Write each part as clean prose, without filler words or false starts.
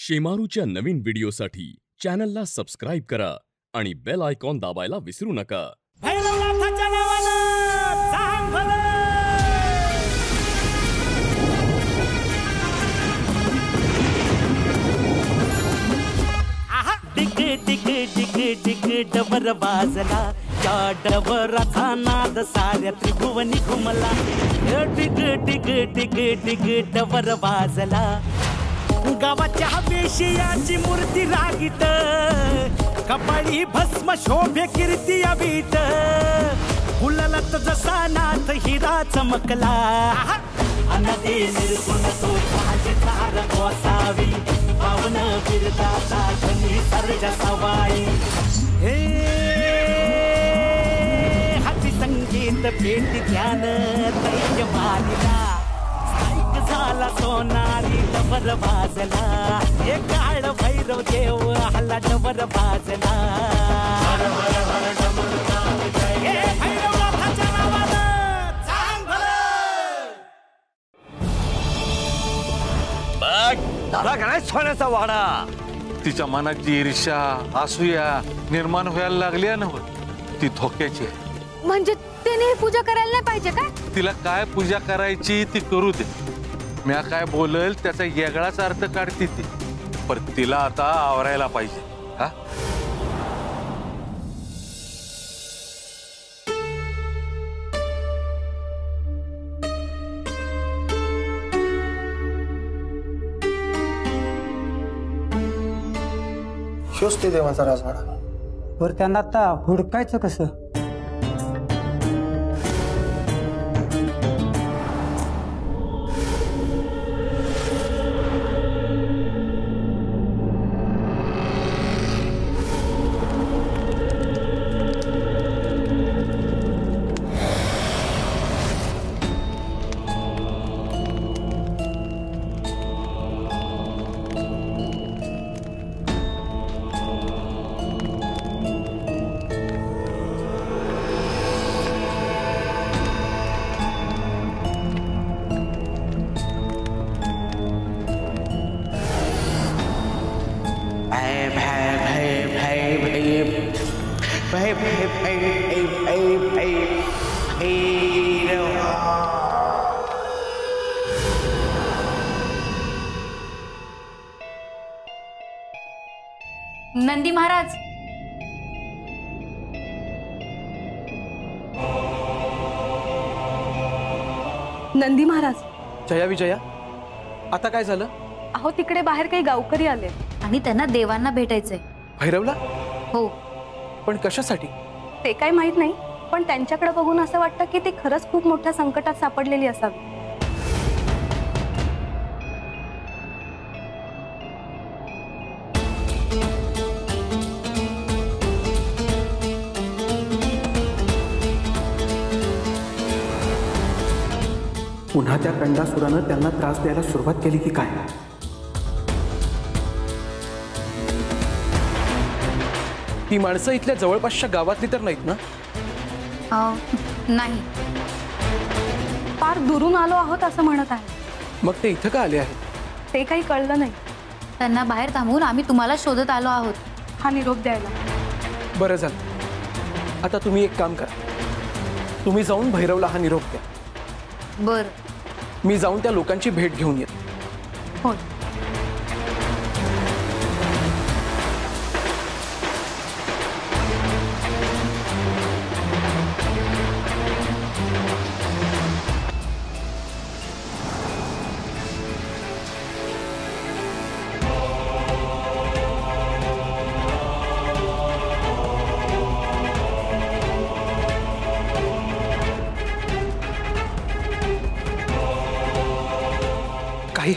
शेमारूच्या नवीन व्हिडिओसाठी चॅनलला सबस्क्राइब करा आणि बेल आयकॉन दाबायला विसरू नका। भैरवनाथाच्या नावानं जाम भले। आहा डिगे डिगे डिगे डिगे डबर वाजला या डबराचा नाद साऱ्या त्रिभुवनी घुमला। डिगे डिगे डिगे डिगे डबर वाजला गावाच्या वेश्याची मूर्ती रागीत कपाळी भस्म शोभे कीर्ती अवीत फुललत जसा नाथ हिरा चमकला। अनदी निर्गुण तो पाजे तार कोसावी पावन फिरता साधनी सर्ज सवाई। हे हाती संगीत पेट ध्यान तैय मारिला झाला सोनारी डबर वाजला। हे काळ भैरव देव हल्ला डबर वाजला। दादा गणेश सोन्याचा वाडा तिच्या मनात जी ईर्ष्या असूया निर्माण व्हायला लागली ना ती धोक्याची आहे। म्हणजे तिने पूजा करायला नाही पाहिजे का? तिला काय पूजा करायची ती करू दे। मैं काय बोलल त्याचा वेगळाच अर्थ काढती ती पर तिला आता आवरायला पाहिजे। हा शोषते देवाचा राजवाडा वर त्यांना आता हुडकायचं कसं? नंदी महाराज नंदी महाराज जया विजया आता काय झालं? अहो तिकडे बाहेर काही गावकरी आले आणि त्यांना देवांना भेटायचंय। भैरवला? हो पण कशासाठी ते काय माहित नाही पण त्यांच्याकडे बघून असं वाटतं की ते खरंच खूप मोठ्या संकटात सापडलेली असावी। पुन्हा त्या कंडासुराने त्यांना त्रास द्यायला सुरुवात केली की काय? ती माणसं इथल्या जवळपासच्या गावातली तर नाहीत ना? नाही फार दुरून आलो आहोत असं म्हणत आहे। मग ते इथं का आले आहेत? ते काही कळलं नाही। त्यांना बाहेर थांबवून आम्ही तुम्हाला शोधत आलो आहोत हा निरोप द्यायला। बरं झालं आता तुम्ही एक काम करा तुम्ही जाऊन भैरवला हा निरोप द्या। बर मी जाऊन त्या लोकांची भेट घेऊन येते। हो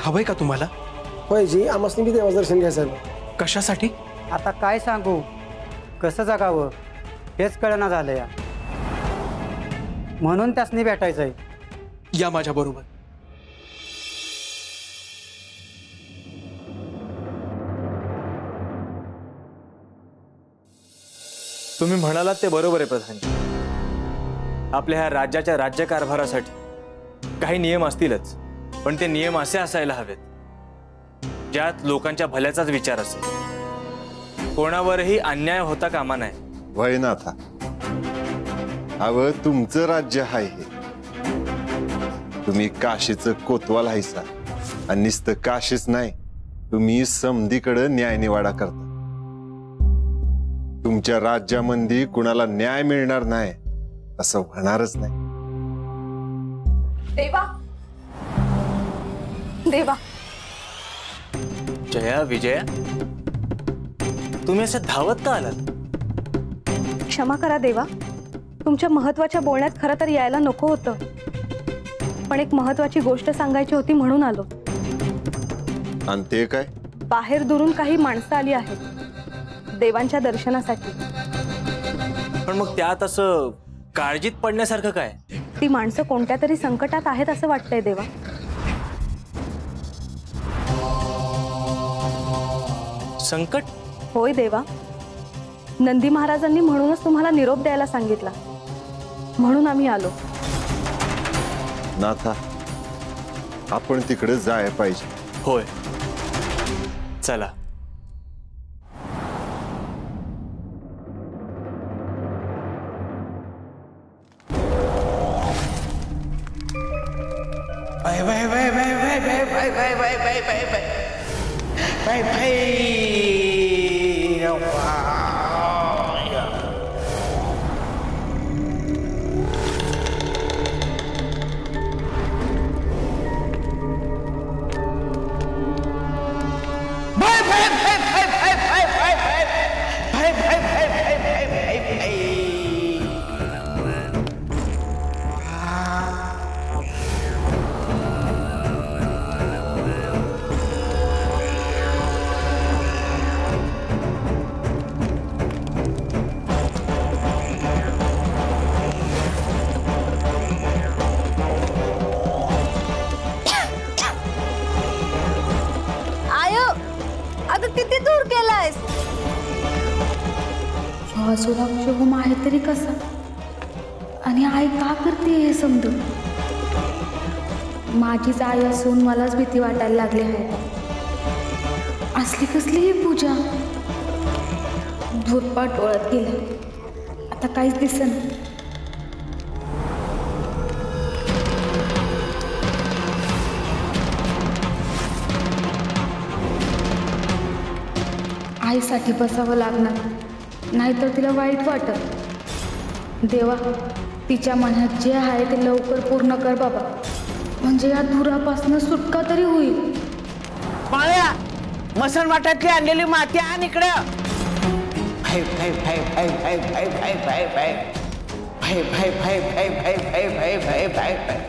हवंय का तुम्हाला? होय जी आमसनी भी देवाचं दर्शन घ्यायचं आहे। कशासाठी? आता काय सांगू कसं जगावं हेच कळना झालं या म्हणून त्यासनी भेटायचं आहे। या माझ्या बरोबर। तुम्ही म्हणालात ते बरोबर आहे प्रधान। आपल्या ह्या राज्याच्या राज्यकारभारासाठी काही नियम असतीलच पण ते नियम असे असायला हवेत ज्यात लोकांच्या भल्याचाच विचार असेल, कोणावरही अन्याय होता कामा नये। वैनाथा, अव तुमचं राज्य आहे हे, तुम्ही काशीचं कोतवाल आहेसा आणि निस्त काशीच नाही तुम्ही समधीकडे न्याय निवाडा करता। तुमच्या राज्यामध्ये कुणाला न्याय मिळणार नाही असं होणारच नाही। देवा, देवा। जया, विजया, तुम्ही असं धावत का आलात? क्षमा करा देवा, तुमच्या महत्त्वाच्या बोलण्यात खरं तर यायला नको होतं, पण एक महत्त्वाची गोष्ट सांगायची होती म्हणून आलो। आणि ते काय? बाहेर दुरून काही माणसं आली आहेत देवांच्या दर्शनासाठी। पण मग त्यात असं काळजीत पडण्यासारखं काय? ती माणसं कोणत्या तरी संकटात आहेत असं वाटतंय देवा। संकट? होय देवा, नंदी महाराजांनी म्हणूनच तुम्हाला निरोप द्यायला सांगितला म्हणून आम्ही आलो। नाथा, आपण तिकडे जाय पाहिजे। होय, चला। तरी कसा आणि आई का करते हे समजू। माझीच आई असून मलाच भीती वाटायला लागली आहे। असली कसली ही पूजा, धुरपाट ओळत गेला, आता काहीच दिसेना। आईसाठी बसावं लागणार, नाहीतर तिला वाईट वाटत। देवा, तिच्या मनात जे आहे ते लवकर पूर्ण कर बाबा, म्हणजे या धुरापासून सुटका तरी होईल। पाळ्या, मसन वाटातली आणलेली माती आण इकडे। भाई भाई भाई भाई भाई भाई भाई भाई भाई भाई भाई भाई भाई भाई भाई भाई भाई भाई भाई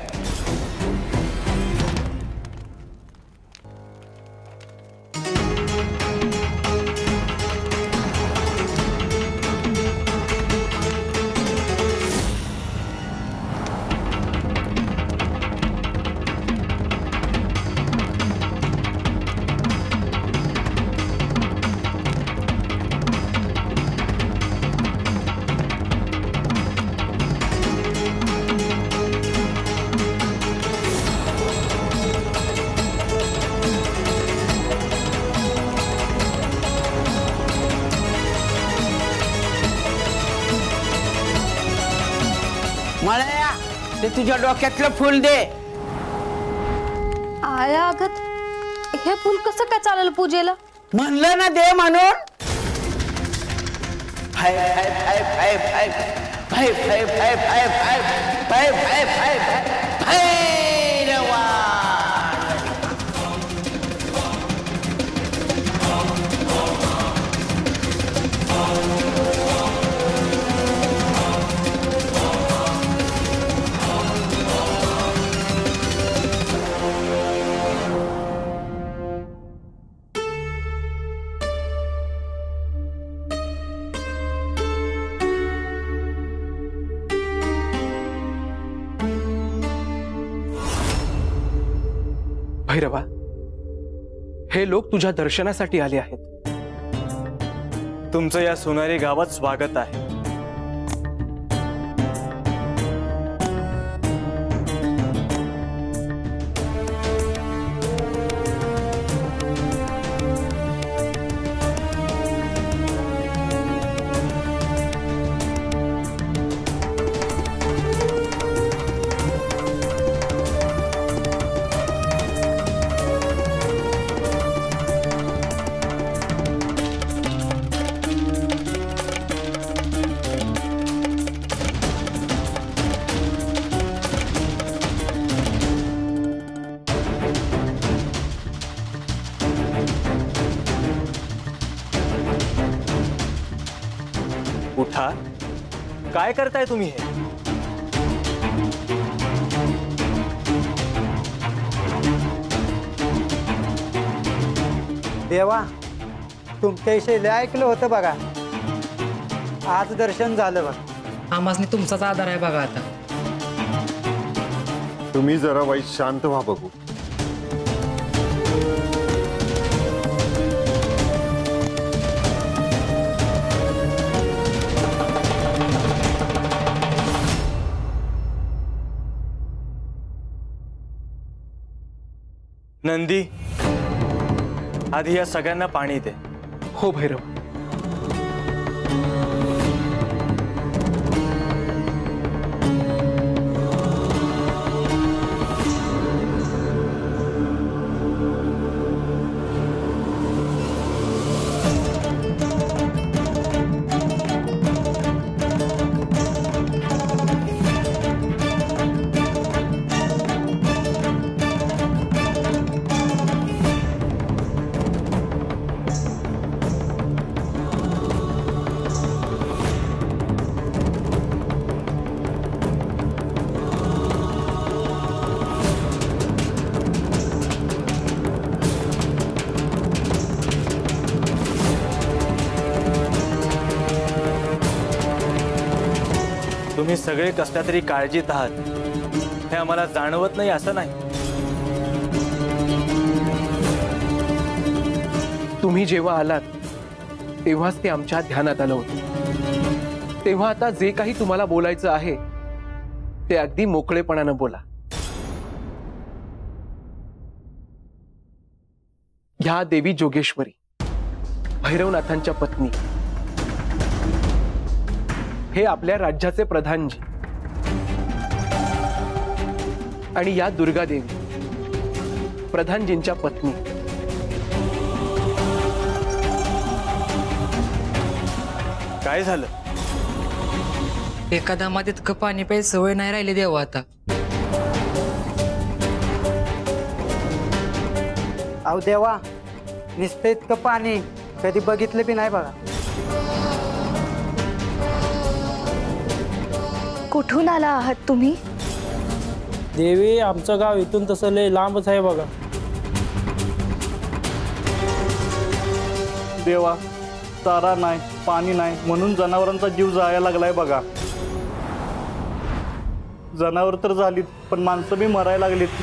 तुझ्या डोक्यातलं फुल दे। आया अगत, हे फुल कसं काय चाललं पूजेला? म्हणलं ना दे म्हणून। हाय हाय हाय हाय हाय हाय हाय हाय हाय हाय हाय हाय हाय देवा। भैरवा, हे लोक तुझ्या दर्शनासाठी आले आहेत। तुमचं या सोनारी गावात स्वागत आहे। हा? काय करताय तुम्ही हे? देवा, तुमच्याविषयी ऐकलं होतं बघा, आज दर्शन झालं बघा। आम्हासनी तुमचाच आधार आहे बघा। आता तुम्ही जरा वाईट शांत व्हा बघू। नंदी, आधी या सगळ्यांना पाणी दे। हो भैरव। तुम्ही सगळे कसल्या तरी काळजीत आहात हे आम्हाला जाणवत नाही असं नाही। तुम्ही जेव्हा आलात तेव्हाच ते आमच्या ध्यानात आलं होतं। तेव्हा आता जे काही तुम्हाला बोलायचं आहे ते अगदी मोकळेपणाने बोला। ह्या देवी जोगेश्वरी, भैरवनाथांच्या पत्नी, हे आपल्या राज्याचे प्रधानजी आणि या दुर्गा देवी प्रधानजींच्या पत्नी, काय झालं? एका दामात इतकं पाणी प्यायची सवय नाही राहिली देवा आता। अहो देवा, नुसतं इतकं पाणी कधी बघितलं बी नाही बघा। कुठून आला आहात तुम्ही? देवी, आमचं गाव इथून तसं लय लांबच आहे बघा। देवा, चारा नाही पाणी नाही म्हणून जनावरांचा जीव जायला लागलाय बघा। जनावर तर झालीत पण माणसं बी मरायला लागलीत।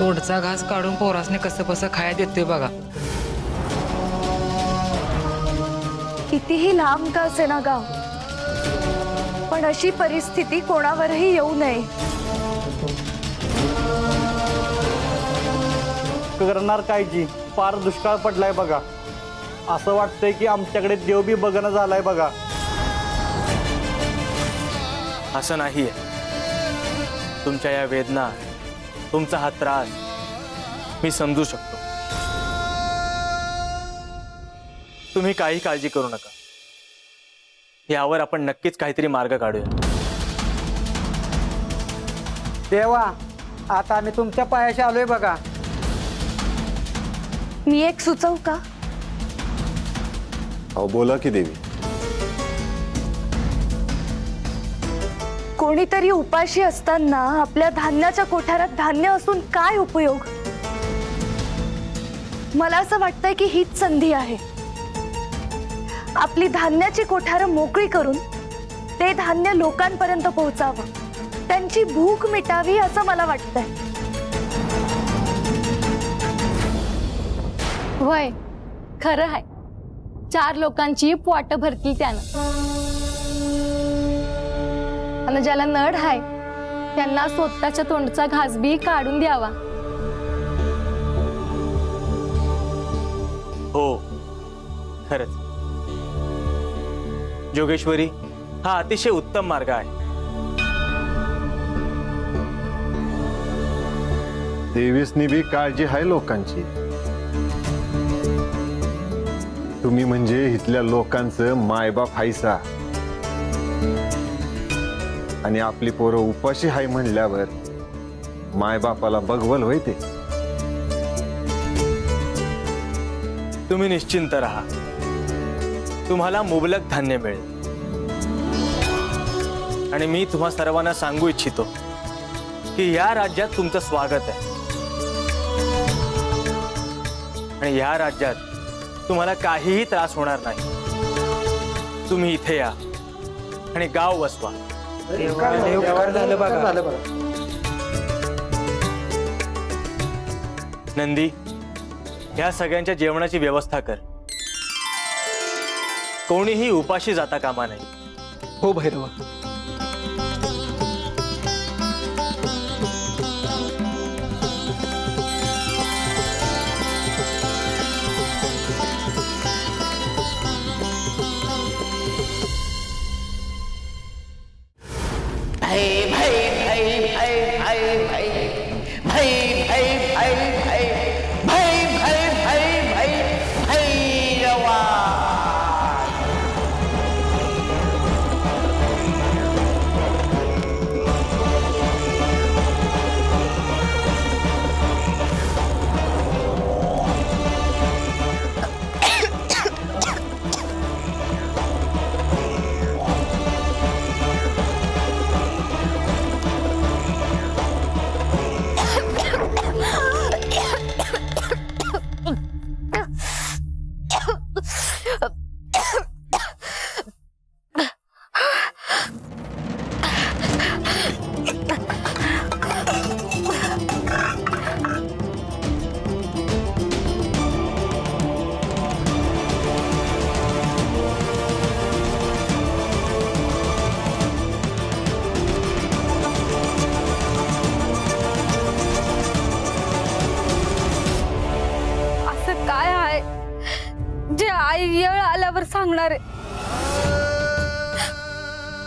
तोडचा घास काढून पोरासने कसं कसं खाया देतोय बघा। कितीही लांब का असेना गाव, पण अशी परिस्थिती कोणावरही येऊ नये। करणार काय जी, फार दुष्काळ पडलाय बघा। असं वाटतंय की आमच्याकडे देव बी बघणं झालाय बघा। असं नाहीये, तुमच्या या वेदना, तुमचा हा त्रास मी समजू शकतो। तुम्ही काही काळजी करू नका, यावर आपण नक्कीच काहीतरी मार्ग काढूया। देवा, आता आम्ही तुमच्या पायाशी आलोय बघा। मी एक सुचवू का? अहो बोला की देवी। कोणीतरी उपाशी असताना आपल्या धान्याच्या कोठारात धान्य असून काय उपयोग? मला असं वाटतंय की हीच संधी आहे। आपली धान्याची कोठार मोकळी करून ते धान्य लोकांपर्यंत पोहोचावं, त्यांची भूक मिटावी असं मला वाटतंय। होय, खरं आहे। चार लोकांची पोट भरती त्यानं, आणि ज्याला नड आहे त्यांना स्वतःच्या तोंडचा घास बी काढून द्यावा। हो खरंच जोगेश्वरी, हा अतिशय उत्तम मार्ग आहे। देवीसनी भी काळजी आहे लोकांची। तुम्ही म्हणजे इथल्या लोकांचं मायबाप हायसा, आणि आपली पोरं उपाशी हाय म्हणल्यावर मायबापाला बघवल होय ते। तुम्ही निश्चिंत राहा, तुम्हाला मुबलक धान्य मिळेल। आणि मी तुम्हा सर्वांना सांगू इच्छितो की या राज्यात तुमचं स्वागत आहे आणि या राज्यात तुम्हाला काहीही त्रास होणार नाही। तुम्ही इथे या आणि गाव वसवा। नंदी, या सगळ्यांच्या जेवणाची व्यवस्था कर, कोणीही उपाशी जाता कामा नाही। हो भैरवा।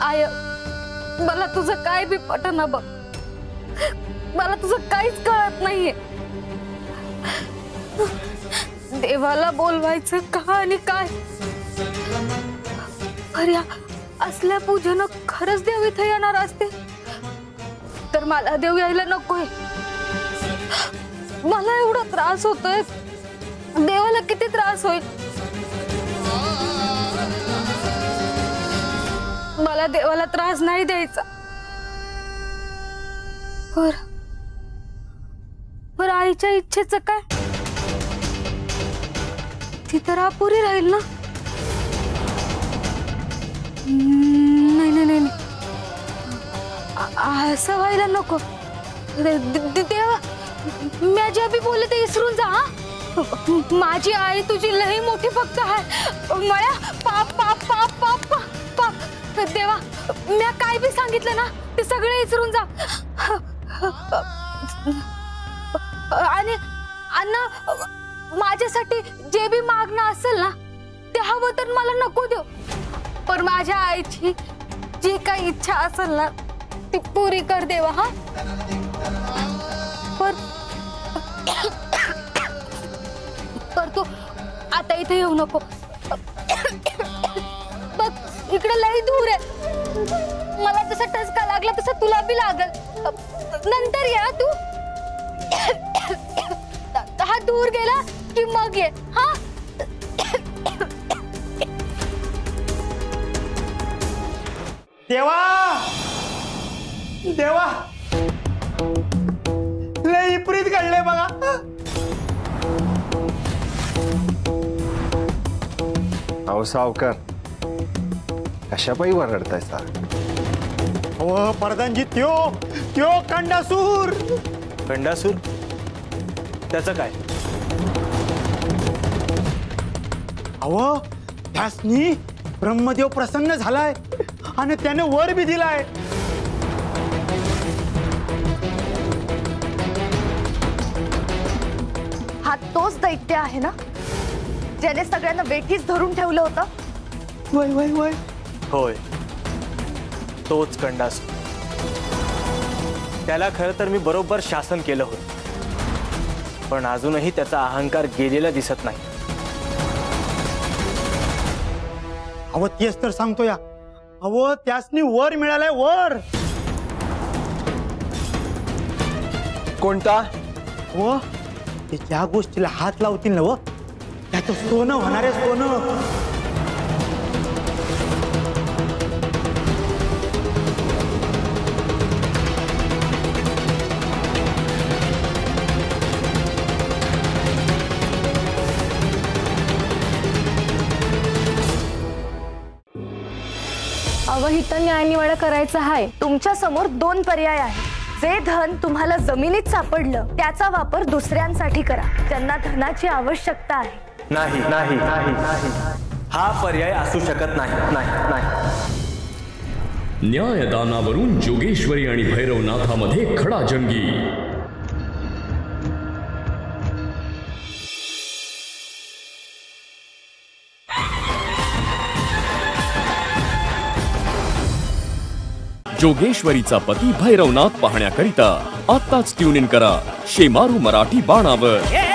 आय, मला तुझं काय बी पटना बघ, मला तुझं काहीच कळत नाहीये। देवाला बोलवायचं का आणि काय? खऱ्या असल्या पूजन खरंच देव इथे येणार असते तर मला देव यायला नकोय। मला एवढा त्रास होतोय, देवाला किती त्रास होईल। मला देवाला त्रास नाही द्यायचा। पर आईच्या इच्छेचं काय? ती तर अपुरी राहील ना। नाही नाही नाही, असं व्हायला नको। देवा, मी जे बी बोलले ते विसरून जा। माझी आई तुझी लई मोठी भक्त आहे। मळ्या पाप पाप पाप पाप पाप देवा, मी काय बी सांगितलं ना ते सगळे विसरून जा। आणि अण्णा, माझ्यासाठी जे बी मागणं असेल ना ते हवं तर मला नको देऊ, पण माझ्या आईची जी काही इच्छा असेल ना ती पुरी कर देवा। हा, पर तू आता इथे येऊ नको। इकडे लई दूर आहे, मला जसा टचका लागला तसा तुला बी लागल। नंतर या तू। हा दूर गेला की मग ये। हा, देवा देवा, लई प्रीत घडले बघा। अहो सावकार, कशापाई वरडताय सर? हो परदानजी, त्यो त्यो कंडासूर। कंडासूर त्याचं काय? अहो, त्यासनी ब्रह्मदेव प्रसन्न झालाय आणि त्याने वर बी दिलाय। हा तोच दैत्य आहे ना ज्याने सगळ्यांना वेठीस धरून ठेवलं होतं? वय वय वय, होय तोच कंडासूर। त्याला खरं तर मी बरोबर शासन केलं होतं, पण अजूनही त्याचा अहंकार गेलेला दिसत नाही। अहो तेच तर सांगतो या। अहो त्यासनी वर मिळालाय, वर। कोणता? हो, ते ज्या गोष्टीला हात लावतील ना नाही तर सोनं होणार आहे सोनं. अवहित न्यायनिवाडा करायचा आहे. तुमच्या समोर दोन पर्याय आहे. जे धन तुम्हाला जमिनीत सापडलं त्याचा वापर दुसऱ्यांसाठी करा ज्यांना धनाची आवश्यकता आहे. नाही नाही नाही नाही हा पर्याय असू शकत नाही. नाही नाही न्यायदानावरून जोगेश्वरी आणि भैरवनाथामध्ये खडा जंगी. जोगेश्वरीचा पती भैरवनाथ पाहण्याकरिता आत्ताच ट्यून इन करा शेमारू मराठी बाणावर.